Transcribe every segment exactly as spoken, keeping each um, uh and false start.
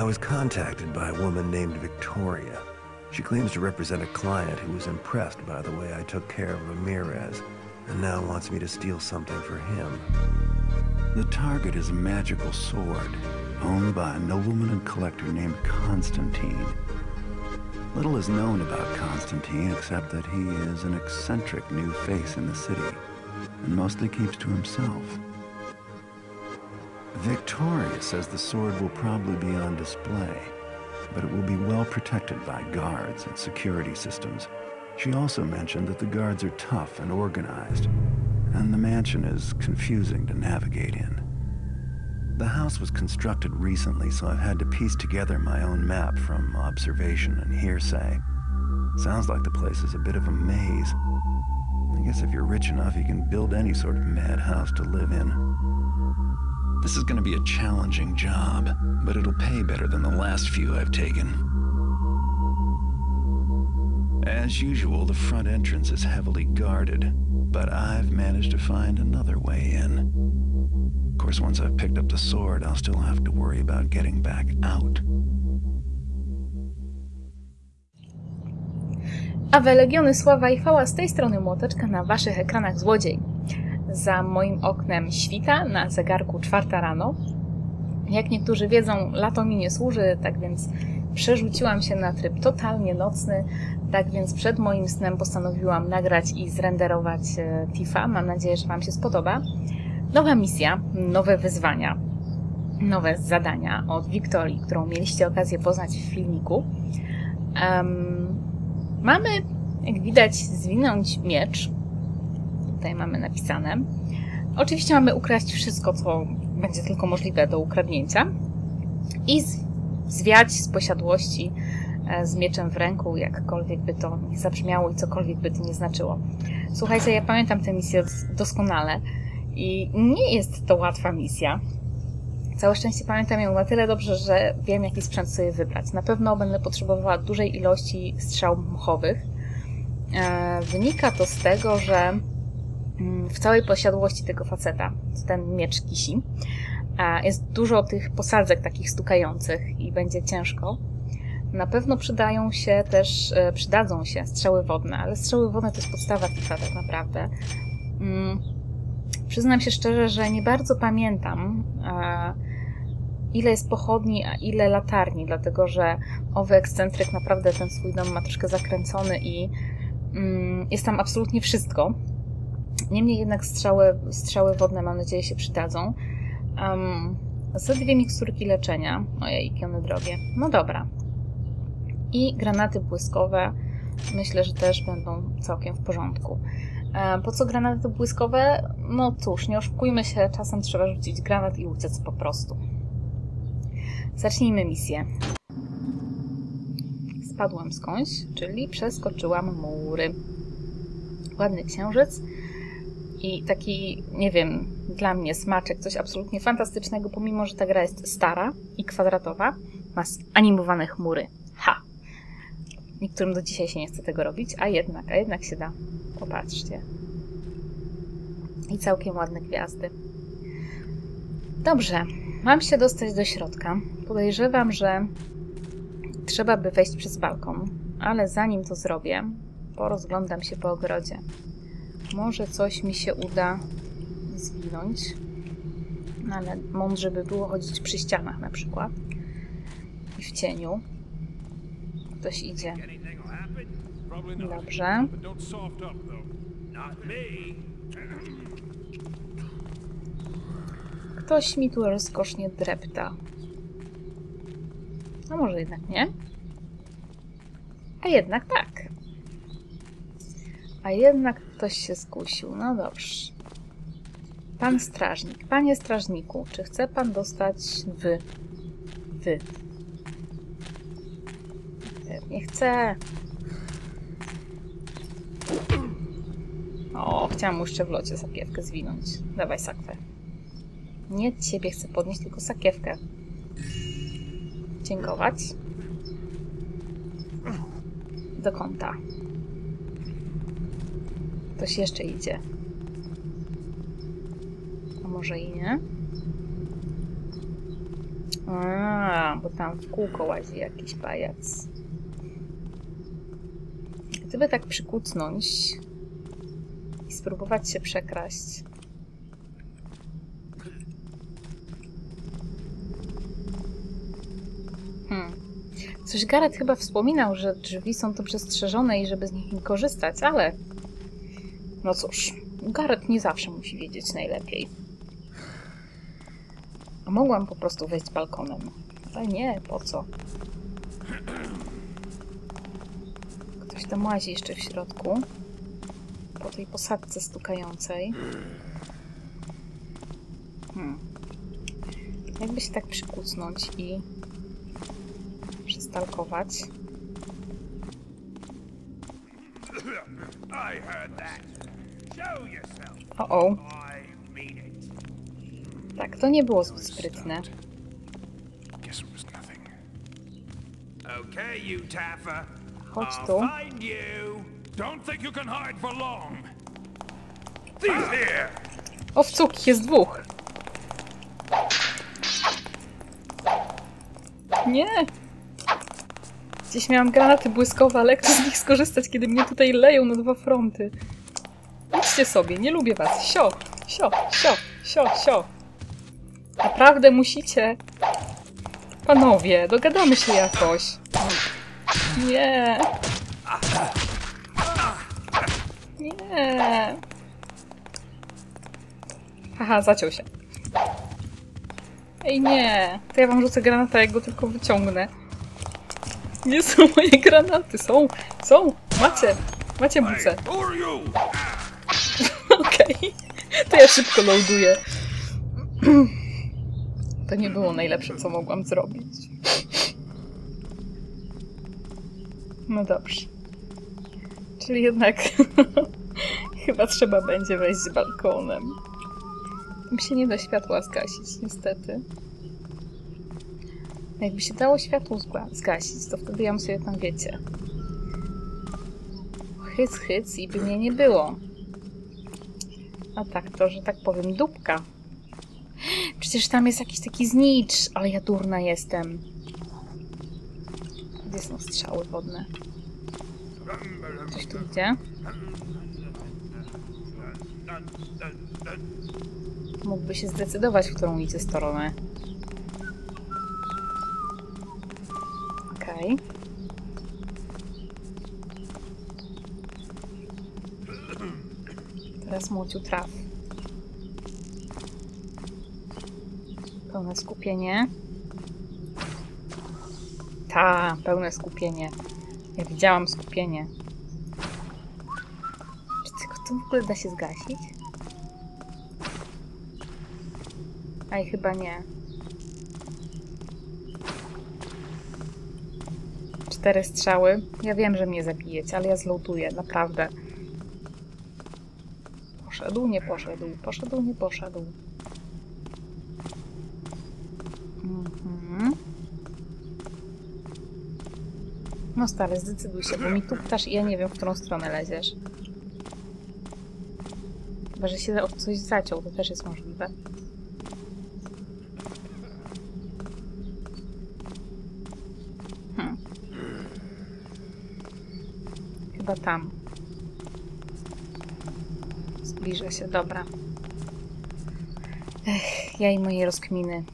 I was contacted by a woman named Victoria. She claims to represent a client who was impressed by the way I took care of Ramirez, and now wants me to steal something for him. The target is a magical sword, owned by a nobleman and collector named Constantine. Little is known about Constantine, except that he is an eccentric new face in the city, and mostly keeps to himself. Victoria says the sword will probably be on display, but it will be well protected by guards and security systems. She also mentioned that the guards are tough and organized, and the mansion is confusing to navigate in. The house was constructed recently, so I've had to piece together my own map from observation and hearsay. Sounds like the place is a bit of a maze. I guess if you're rich enough, you can build any sort of madhouse to live in. This is going to be a challenging job, but it'll pay better than the last few I've taken. As usual, the front entrance is heavily guarded, but I've managed to find another way in. Of course, once I've picked up the sword, I'll still have to worry about getting back out. A we legiony, sława i chwała, z tej strony Młoteczka na waszych ekranach złodziej. Za moim oknem świta, na zegarku czwarta rano. Jak niektórzy wiedzą, lato mi nie służy, tak więc przerzuciłam się na tryb totalnie nocny. Tak więc przed moim snem postanowiłam nagrać i zrenderować Tifa. Mam nadzieję, że wam się spodoba. Nowa misja, nowe wyzwania, nowe zadania od Victorii, którą mieliście okazję poznać w filmiku. Um, mamy, jak widać, zwinąć miecz. Tutaj mamy napisane. Oczywiście mamy ukraść wszystko, co będzie tylko możliwe do ukradnięcia. I zwiać z posiadłości z mieczem w ręku, jakkolwiek by to nie zabrzmiało i cokolwiek by to nie znaczyło. Słuchajcie, ja pamiętam tę misję doskonale. I nie jest to łatwa misja. Całe szczęście pamiętam ją na tyle dobrze, że wiem, jaki sprzęt sobie wybrać. Na pewno będę potrzebowała dużej ilości strzał mchowych. Wynika to z tego, że w całej posiadłości tego faceta, ten miecz kisi, jest dużo tych posadzek takich stukających i będzie ciężko. Na pewno przydają się też, przydadzą się strzały wodne, ale strzały wodne to jest podstawa Tifa tak naprawdę. Przyznam się szczerze, że nie bardzo pamiętam, ile jest pochodni, a ile latarni, dlatego że owy ekscentryk naprawdę ten swój dom ma troszkę zakręcony i jest tam absolutnie wszystko. Niemniej jednak strzały, strzały wodne, mam nadzieję, się przydadzą. Um, za dwie miksturki leczenia. Ojej, one drogie. No dobra. I granaty błyskowe. Myślę, że też będą całkiem w porządku. Po co granaty błyskowe? No cóż, nie oszukujmy się, czasem trzeba rzucić granat i uciec po prostu. Zacznijmy misję. Spadłam skądś, czyli przeskoczyłam mury. Ładny księżyc i taki, nie wiem, dla mnie smaczek, coś absolutnie fantastycznego, pomimo że ta gra jest stara i kwadratowa, ma animowane chmury. Ha! Niektórym do dzisiaj się nie chce tego robić, a jednak, a jednak się da. Popatrzcie. I całkiem ładne gwiazdy. Dobrze, mam się dostać do środka. Podejrzewam, że trzeba by wejść przez balkon, ale zanim to zrobię, porozglądam się po ogrodzie. Może coś mi się uda zwinąć, ale mądrze by było chodzić przy ścianach na przykład i w cieniu. Ktoś idzie. Dobrze. Ktoś mi tu rozkosznie drepta. No może jednak nie? A jednak tak. A jednak ktoś się skusił. No dobrze. Pan strażnik. Panie strażniku, czy chce pan dostać wy? Wy. Nie chcę. O, chciałam mu jeszcze w locie sakiewkę zwinąć. Dawaj sakwę. Nie ciebie chcę podnieść, tylko sakiewkę. Dziękować. Do kąta. Ktoś jeszcze idzie. A może i nie? A, bo tam w kółko łazi jakiś pajac. Gdyby tak przykucnąć i spróbować się przekraść. Hmm. Coś Garrett chyba wspominał, że drzwi są dobrze strzeżone i żeby z nich nie korzystać, ale... No cóż, Garrett nie zawsze musi wiedzieć najlepiej. A mogłam po prostu wejść balkonem. Ale nie, po co? Ktoś tam łazi jeszcze w środku. Po tej posadce stukającej. Hmm. Jakby się tak przykucnąć i... przystalkować. O, o. Tak, to nie było zbyt sprytne. Chodź tu. O, w cuk, jest dwóch. Nie. Gdzieś miałam granaty błyskowe, ale jak to z nich skorzystać, kiedy mnie tutaj leją na dwa fronty? Idźcie sobie, nie lubię was. Sio, sio, sio, sio, sio. Naprawdę musicie. Panowie, dogadamy się jakoś. Nie. Nie. Haha, zaciął się. Ej, nie. To ja wam rzucę granata, jak go tylko wyciągnę. Nie są moje granaty, są, są, macie, macie buce. Okej, okay. To ja szybko loaduję. To nie było najlepsze, co mogłam zrobić. No dobrze. Czyli jednak chyba trzeba będzie wejść z balkonem. Tam się nie da światła zgasić, niestety. Jakby się dało światło zgasić, to wtedy ja bym sobie tam, wiecie, hyc, hyc i by mnie nie było. A tak to, że tak powiem, dupka. Przecież tam jest jakiś taki znicz, ale ja durna jestem. Gdzie są strzały wodne? Coś tu idzie? Mógłby się zdecydować, w którą idzie stronę. Okej. Teraz młociu traf. Pełne skupienie. Ta, pełne skupienie. Ja widziałam skupienie. Czy tylko to w ogóle da się zgasić? Aj, chyba nie. Cztery strzały. Ja wiem, że mnie zabijecie, ale ja zloaduję, naprawdę. Poszedł, nie poszedł. Poszedł, nie poszedł. Mhm. No stary, zdecyduj się, bo mi tu ptasz i ja nie wiem, w którą stronę leziesz. Chyba, że się od coś zaciął, to też jest możliwe. Tam. Zbliża się, dobra. Ech, ja i moje rozkminy.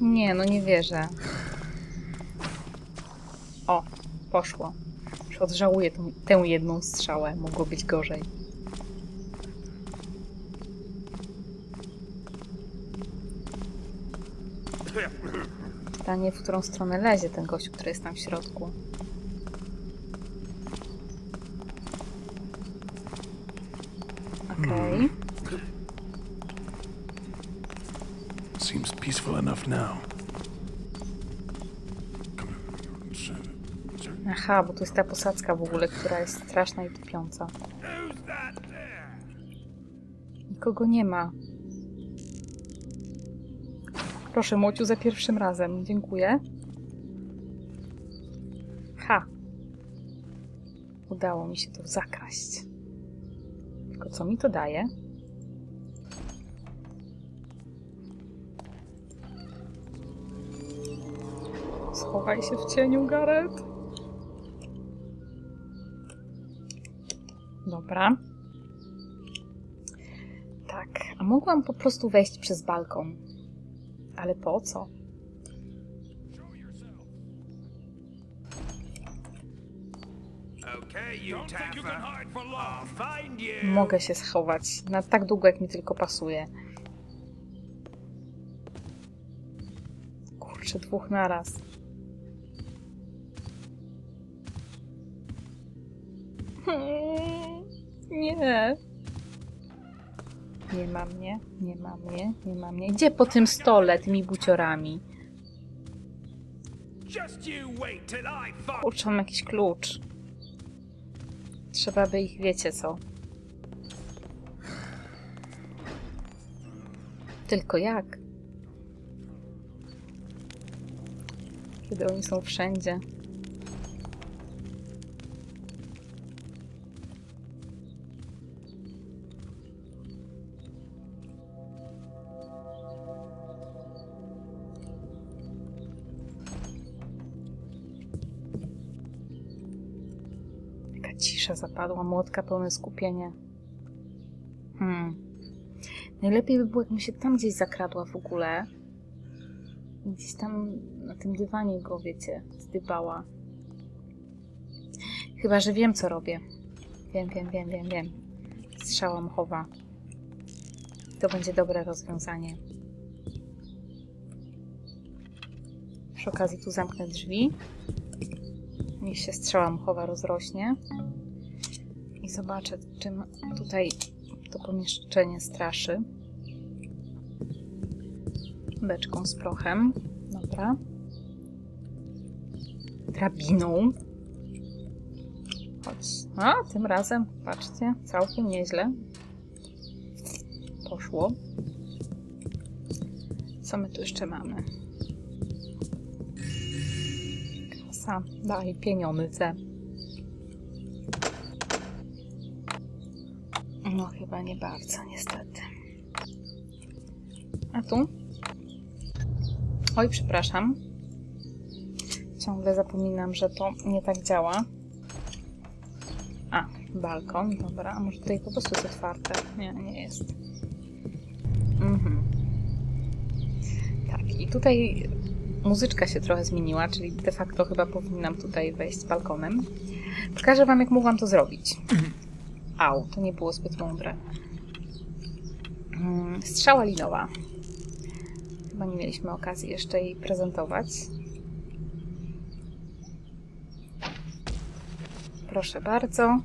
Nie, no nie wierzę. O, poszło. Już odżałuję tą, tę jedną strzałę. Mogło być gorzej. Pytanie, w którą stronę lezie ten gościu, który jest tam w środku. Okej. Seems peaceful enough now. Aha, bo tu jest ta posadzka w ogóle, która jest straszna i tupiąca. Nikogo nie ma. Proszę, młociu, za pierwszym razem. Dziękuję. Ha! Udało mi się to zakraść. Tylko co mi to daje? Schowaj się w cieniu, Garrett. Dobra. Tak, a mogłam po prostu wejść przez balkon. Ale po co? Mogę się schować na tak długo, jak mi tylko pasuje. Kurczę, dwóch naraz. Nie. Nie ma mnie, nie ma mnie, nie ma mnie. Gdzie po tym stole tymi buciorami? Kurczę, mam jakiś klucz. Trzeba by ich, wiecie co. Tylko jak? Kiedy oni są wszędzie. Cisza zapadła, młotka pełne skupienie. Hmm. Najlepiej by było, jakbym się tam gdzieś zakradła w ogóle. Gdzieś tam na tym dywanie go, wiecie, zdybała. Chyba że wiem, co robię. Wiem, wiem, wiem, wiem, wiem. Strzała mchowa. To będzie dobre rozwiązanie. Przy okazji tu zamknę drzwi. Niech się strzała mchowa rozrośnie. I zobaczę, czym tutaj to pomieszczenie straszy. Beczką z prochem. Dobra. Drabiną. Chodź. A, tym razem, patrzcie, całkiem nieźle. Poszło. Co my tu jeszcze mamy? Krasa. Daj pieniądze. No chyba nie bardzo, niestety. A tu? Oj, przepraszam. Ciągle zapominam, że to nie tak działa. A, balkon, dobra. A może tutaj po prostu jest otwarte? Nie, nie jest. Mhm. Tak, i tutaj muzyczka się trochę zmieniła, czyli de facto chyba powinnam tutaj wejść z balkonem. Pokażę wam, jak mogłam to zrobić. Au, to nie było zbyt mądre. Strzała linowa. Chyba nie mieliśmy okazji jeszcze jej prezentować. Proszę bardzo.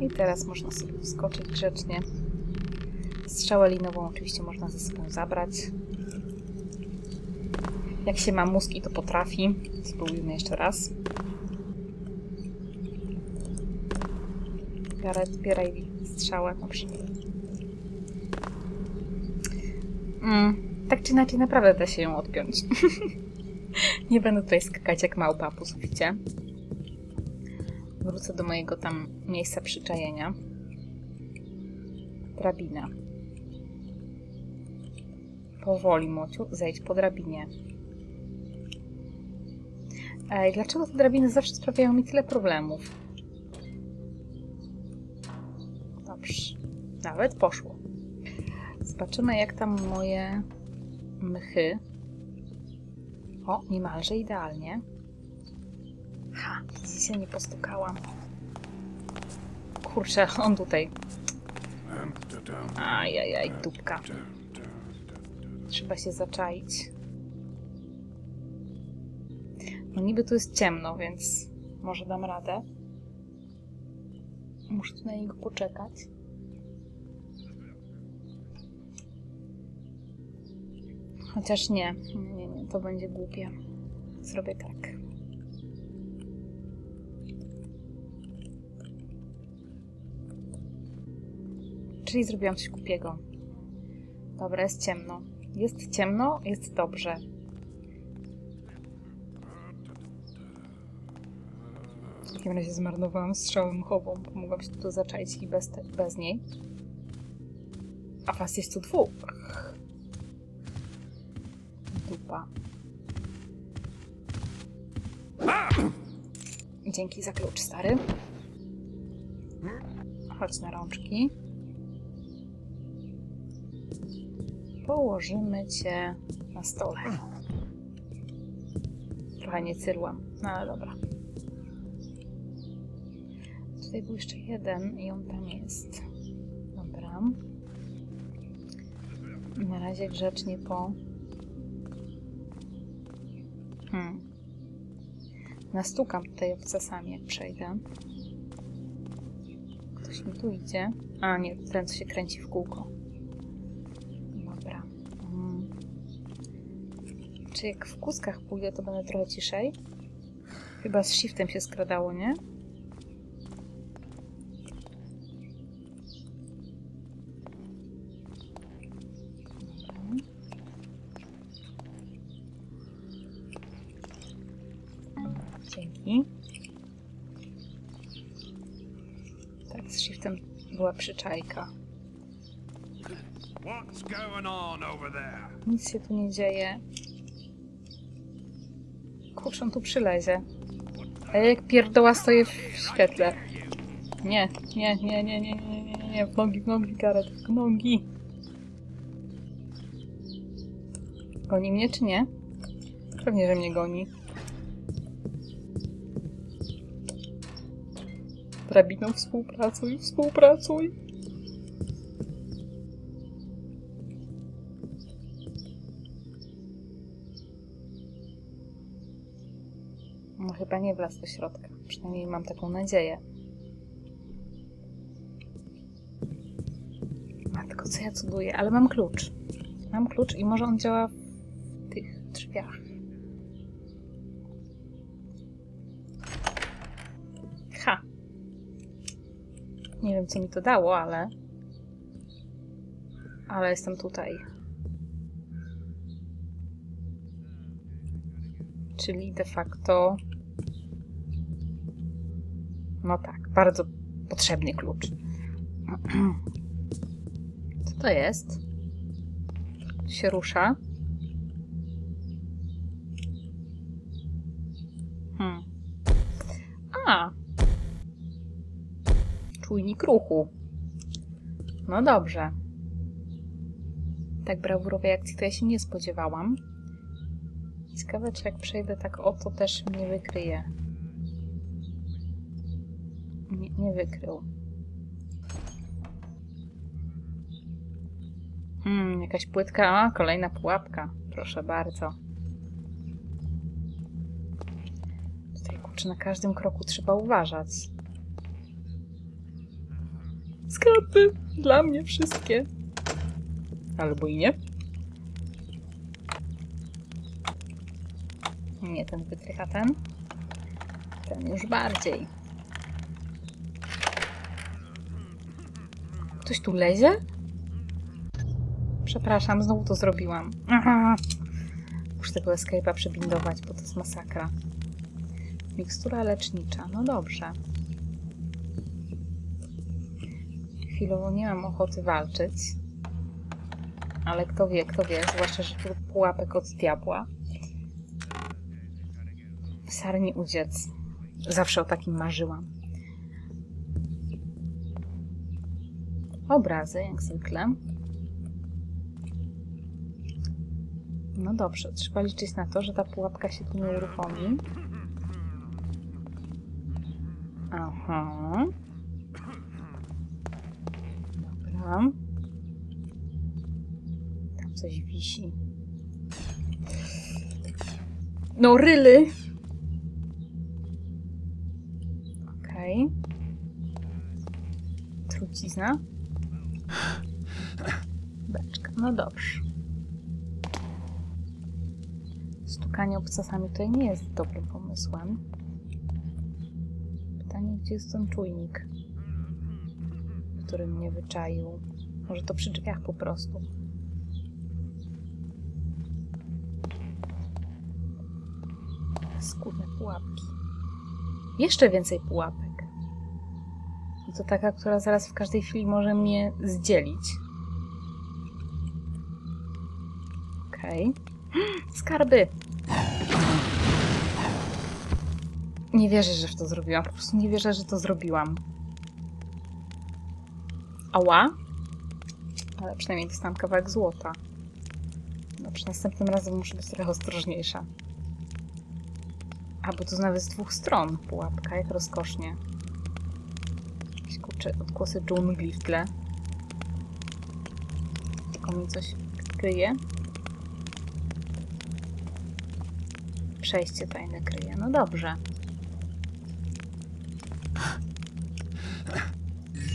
I teraz można sobie wskoczyć grzecznie. Strzałę linową oczywiście można ze sobą zabrać. Jak się ma mózg i to potrafi. Spróbujmy jeszcze raz. Garrett, zbieraj strzałę. Dobrze. Mm, tak czy inaczej naprawdę da się ją odpiąć. Nie będę tutaj skakać jak małpa po suficie. Wrócę do mojego tam miejsca przyczajenia. Drabina. Powoli, Mociu, zejdź po drabinie. Ej, dlaczego te drabiny zawsze sprawiają mi tyle problemów? Dobrze. Nawet poszło. Zobaczymy, jak tam moje mchy. O, niemalże idealnie. Ha, widzicie, nie postukałam. Kurczę, on tutaj. Ajajaj, dupka. Trzeba się zaczaić. No niby tu jest ciemno, więc może dam radę. Muszę tu na niego poczekać. Chociaż nie, nie, nie, to będzie głupie. Zrobię tak. Czyli zrobiłam coś głupiego. Dobra, jest ciemno. Jest ciemno, jest dobrze. takim razie zmarnowałam strzałę mchową, bo mogłam się tu zaczaić i bez, bez niej. A was jest tu dwóch. Dupa. Dzięki za klucz, stary. Chodź na rączki. Położymy cię na stole. Trochę nie cyrłam, no ale dobra. Tutaj był jeszcze jeden i on tam jest. Dobra. Na razie grzecznie po... Hmm. Nastukam tutaj obcasami, jak przejdę. Ktoś mi tu idzie. A nie, ten co się kręci w kółko. Dobra. Hmm. Czy jak w kuskach pójdę, to będę trochę ciszej? Chyba z shiftem się skradało, nie? Tak, z shiftem była przyczajka. Nic się tu nie dzieje. Kurczę, on tu przylezie. A ja jak pierdoła stoję w świetle. Nie, nie, nie, nie, nie, nie, nie, nie, w nogi, w nogi, Garrett, w nogi. Goni mnie, czy nie? Pewnie, że mnie goni. Drabiną współpracuj, współpracuj! No chyba nie wlazł do środka. Przynajmniej mam taką nadzieję. Matko, co ja cuduję? Ale mam klucz. Mam klucz i może on działa w tych drzwiach. Ha! Nie wiem, co mi to dało, ale... Ale jestem tutaj. Czyli de facto... No tak, bardzo potrzebny klucz. Co to jest? Się rusza. Hmm. A! Czujnik ruchu. No dobrze. Tak brawurowej akcji to ja się nie spodziewałam. Ciekawe, czy jak przejdę tak o, to też mnie wykryje. Nie, nie wykrył. Hmm, jakaś płytka. A, kolejna pułapka. Proszę bardzo. Tutaj, kurczę, na każdym kroku trzeba uważać. Skarby! Dla mnie wszystkie. Albo i nie. Nie, ten wytrycha ten. Ten już bardziej. Ktoś tu lezie? Przepraszam, znowu to zrobiłam. Aha. Muszę tego escape'a przebindować, bo to jest masakra. Mikstura lecznicza. No dobrze. Chwilowo nie mam ochoty walczyć. Ale kto wie, kto wie. Zwłaszcza, że tu pułapek od diabła. Sarni uciec. Zawsze o takim marzyłam. Obrazy, jak zwykle. No dobrze, trzeba liczyć na to, że ta pułapka się tu nie uruchomi. Aha. Dobra. Tam coś wisi. No ryly! Okej. Okay. Trucizna. Beczka, no dobrze. Stukanie obcasami tutaj nie jest dobrym pomysłem. Pytanie, gdzie jest ten czujnik, który mnie wyczaił. Może to przy drzwiach po prostu. Skórne pułapki. jeszcze więcej pułapek. I to taka, która zaraz w każdej chwili może mnie zdzielić. Okej. Okay. Skarby! Nie wierzę, że w to zrobiłam. Po prostu nie wierzę, że to zrobiłam. Ała? Ale przynajmniej dostałam kawałek złota. Dobrze, następnym razem muszę być trochę ostrożniejsza. A, bo tu nawet z dwóch stron pułapka, jak rozkosznie. Jakieś kurcze odgłosy dżungli w tle. Tylko mi coś kryje. Przejście tajne kryje, no dobrze.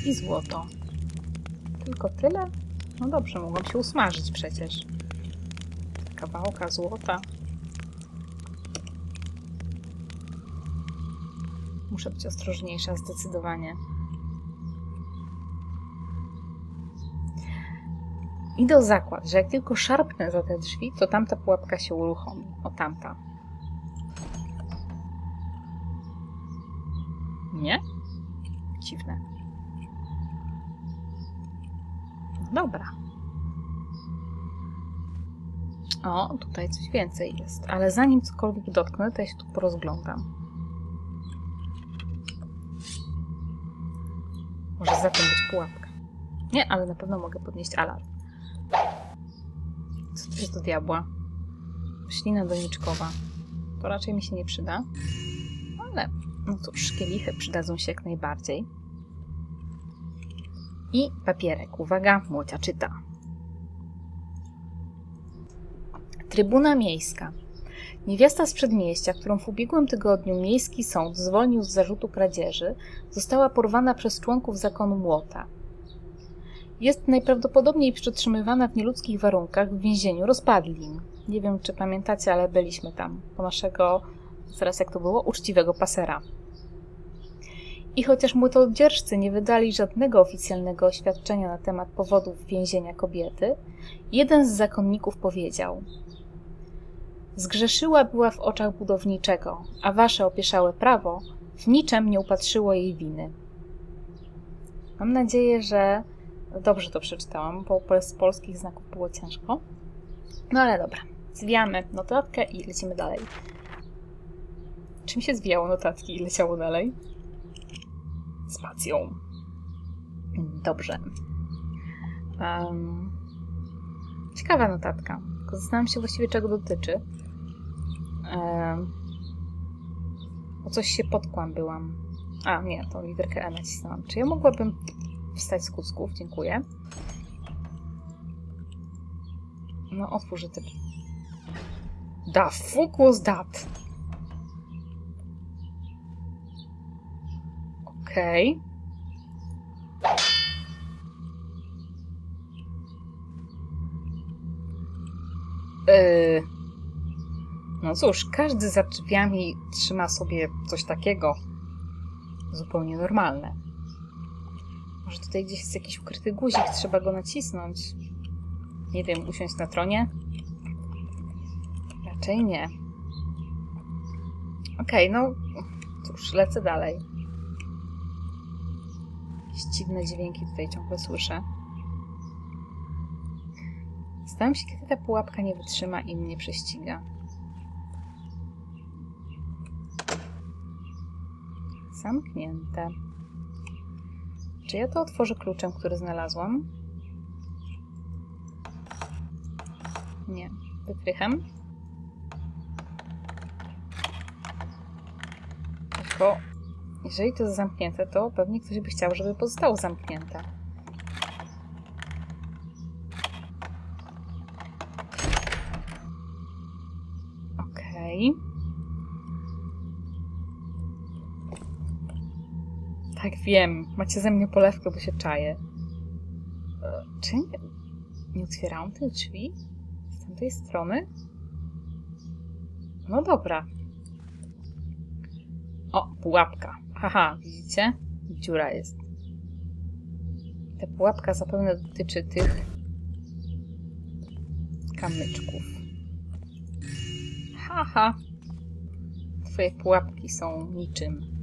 I złoto. Tylko tyle? No dobrze, mogłam się usmażyć przecież. Kawałka złota. Muszę być ostrożniejsza zdecydowanie. I do zakład, że jak tylko szarpnę za te drzwi, to tamta pułapka się uruchomi. O, tamta. Nie? Dziwne. Dobra. O, tutaj coś więcej jest. Ale zanim cokolwiek dotknę, to ja się tu porozglądam. Może za tym być pułapka. Nie, ale na pewno mogę podnieść alarm. Co to jest do diabła? Ślina doniczkowa. To raczej mi się nie przyda. Ale no cóż, kielichy przydadzą się jak najbardziej. I papierek. Uwaga, Młocia czyta. Trybuna Miejska. Niewiasta z przedmieścia, którą w ubiegłym tygodniu miejski sąd zwolnił z zarzutu kradzieży, została porwana przez członków zakonu Młota. Jest najprawdopodobniej przetrzymywana w nieludzkich warunkach w więzieniu Rozpadlin. Nie wiem, czy pamiętacie, ale byliśmy tam. Po naszego, zaraz jak to było, uczciwego pasera. I chociaż młotodzierżcy nie wydali żadnego oficjalnego oświadczenia na temat powodów więzienia kobiety, jeden z zakonników powiedział: zgrzeszyła była w oczach budowniczego, a wasze opieszałe prawo w niczym nie upatrzyło jej winy. Mam nadzieję, że dobrze to przeczytałam, bo z polskich znaków było ciężko. No ale dobra, zwijamy notatkę i lecimy dalej. Czym się zwijało notatki i leciało dalej? Spacją. Dobrze. Um, ciekawa notatka. Tylko zastanawiam się właściwie, czego dotyczy. O coś się potkłam byłam. A, nie, tą literkę E nacisnęłam. Czy ja mogłabym wstać z kucków? Dziękuję. No, otwórz ty. Da fuck was that? Okej. Okay. Yy... No cóż, każdy za drzwiami trzyma sobie coś takiego. Zupełnie normalne. Może tutaj gdzieś jest jakiś ukryty guzik, trzeba go nacisnąć. Nie wiem, usiąść na tronie? Raczej nie. Okej, okay, no cóż, lecę dalej. Jakieś dziwne dźwięki tutaj ciągle słyszę. Zastanawiam się, kiedy ta pułapka nie wytrzyma i mnie prześciga. Zamknięte. Czy ja to otworzę kluczem, który znalazłam? Nie. Wytrychem? Tylko jeżeli to jest zamknięte, to pewnie ktoś by chciał, żeby pozostało zamknięte. Tak, wiem. Macie ze mnie polewkę, bo się czaję. Czy nie, nie otwierałam tych drzwi? Z tamtej strony? No dobra. O, pułapka. Haha, widzicie? Dziura jest. Ta pułapka zapewne dotyczy tych kamyczków. Haha. Twoje pułapki są niczym.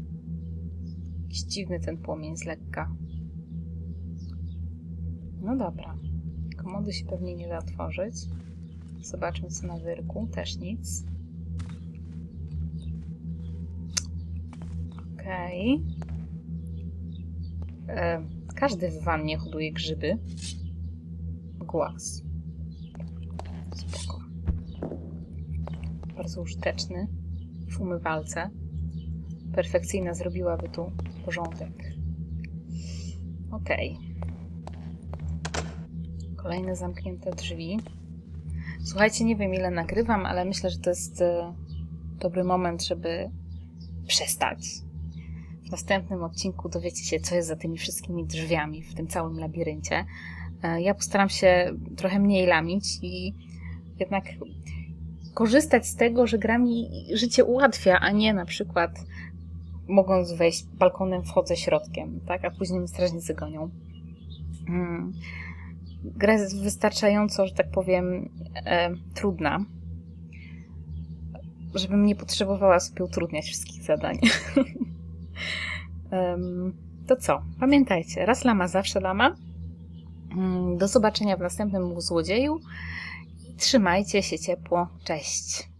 Jakiś dziwny ten płomień z lekka. No dobra. Komody się pewnie nie da otworzyć. Zobaczmy co na wyrku. Też nic. Okej. Okay. Każdy w wannie hoduje grzyby. Głaz. Spoko. Bardzo użyteczny. W umywalce. Perfekcyjna, zrobiłaby tu porządek. Okej. Okay. Kolejne zamknięte drzwi. Słuchajcie, nie wiem ile nagrywam, ale myślę, że to jest dobry moment, żeby przestać. W następnym odcinku dowiecie się, co jest za tymi wszystkimi drzwiami w tym całym labiryncie. Ja postaram się trochę mniej lamić i jednak korzystać z tego, że gra mi życie ułatwia, a nie na przykład mogąc wejść balkonem, wchodzę środkiem, tak? A później mi strażnicy gonią. Hmm. Gra jest wystarczająco, że tak powiem, e, trudna, żebym nie potrzebowała sobie utrudniać wszystkich zadań. To co? Pamiętajcie, raz lama, zawsze lama. Do zobaczenia w następnym Złodzieju. Trzymajcie się ciepło. Cześć!